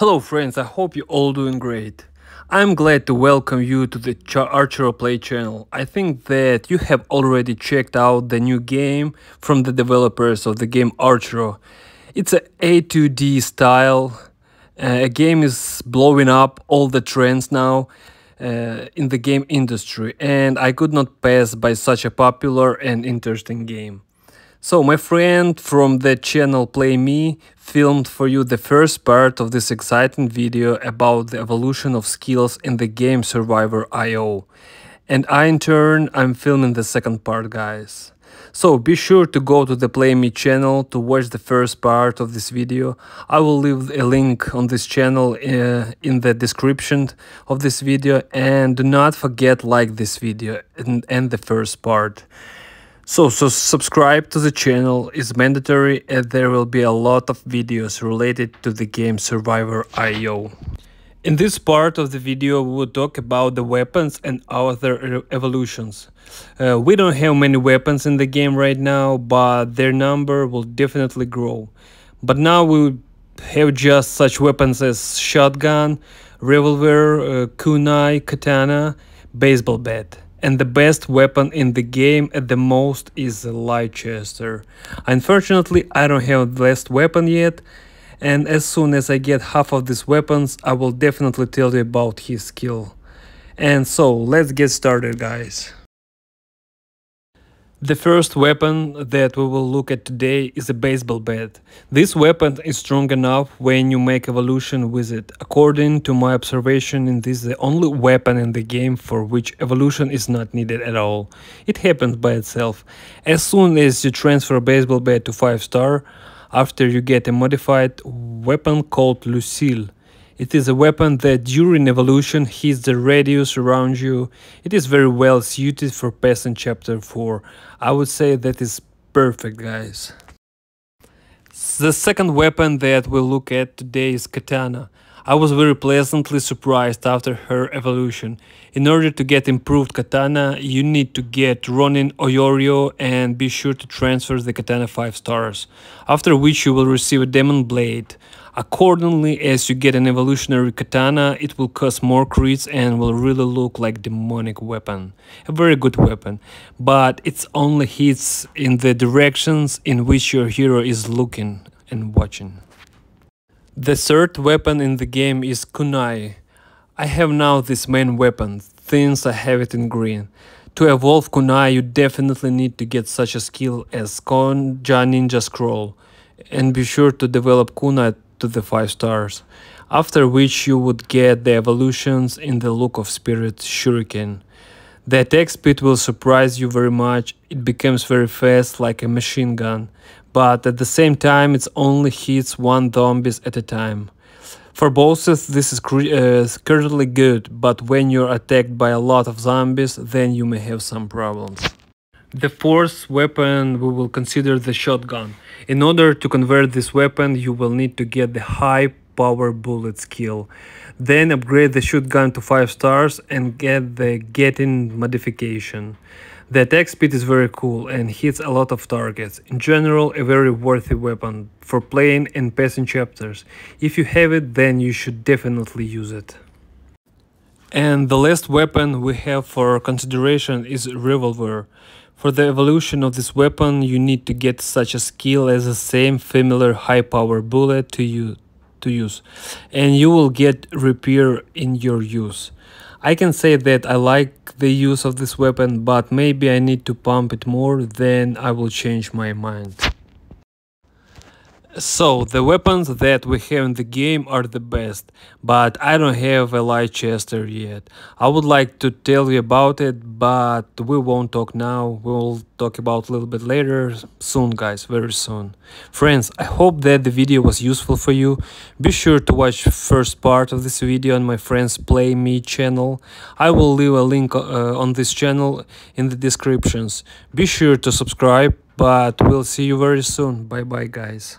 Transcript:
Hello friends, I hope you're all doing great. I'm glad to welcome you to the Archero Play channel. I think that you have already checked out the new game from the developers of the game Archero. It's an A2D style. A game is blowing up all the trends now in the game industry, and I could not pass by such a popular and interesting game. So my friend from the channel PlayMe filmed for you the first part of this exciting video about the evolution of skills in the game Survivor.io. And I in turn, I'm filming the second part, guys. So be sure to go to the PlayMe channel to watch the first part of this video. I will leave a link on this channel in the description of this video. And do not forget like this video and the first part. So subscribe to the channel is mandatory, and there will be a lot of videos related to the game Survivor.io. In this part of the video, we will talk about the weapons and other evolutions. We don't have many weapons in the game right now, but their number will definitely grow. But now we have just such weapons as shotgun, revolver, kunai, katana, baseball bat. And the best weapon in the game at the most is a light chester. Unfortunately, I don't have the best weapon yet, and as soon as I get half of these weapons, I will definitely tell you about his skill. And so, let's get started, guys. The first weapon that we will look at today is a baseball bat. This weapon is strong enough when you make evolution with it. According to my observation, this is the only weapon in the game for which evolution is not needed at all. It happens by itself. As soon as you transfer baseball bat to 5-star, after you get a modified weapon called Lucille. It is a weapon that during evolution hits the radius around you. It is very well suited for passing chapter 4. I would say that is perfect, guys. The second weapon that we'll look at today is katana. I was very pleasantly surprised after her evolution. In order to get improved katana, you need to get Ronin Oyorio and be sure to transfer the katana 5 stars, after which you will receive a demon blade. Accordingly, as you get an evolutionary katana, it will cause more crits and will really look like demonic weapon. A very good weapon, but it only hits in the directions in which your hero is looking and watching. The third weapon in the game is kunai. I have now this main weapon, since I have it in green. To evolve kunai, you definitely need to get such a skill as Konja Ninja Scroll, and be sure to develop kunai to the 5 stars, after which you would get the evolutions in the look of spirit shuriken. The attack speed will surprise you very much. It becomes very fast, like a machine gun, but at the same time it only hits 1 zombies at a time. For bosses this is currently good, but when you're attacked by a lot of zombies, then you may have some problems. The fourth weapon we will consider the shotgun. In order to convert this weapon, you will need to get the high power bullet skill. Then upgrade the shotgun to 5 stars and get the getting modification. The attack speed is very cool and hits a lot of targets. In general, a very worthy weapon for playing and passing chapters. If you have it, then you should definitely use it. And the last weapon we have for consideration is revolver. For the evolution of this weapon, you need to get such a skill as the same familiar high power bullet to use, and you will get repair in your use. I can say that I like the use of this weapon, but maybe I need to pump it more, then I will change my mind. So, the weapons that we have in the game are the best, but I don't have a light chester yet. I would like to tell you about it, but we won't talk now. We'll talk about a little bit later, soon guys, very soon. Friends, I hope that the video was useful for you. Be sure to watch first part of this video on my friend's PlayMe channel. I will leave a link on this channel in the descriptions. Be sure to subscribe, but we'll see you very soon. Bye bye, guys.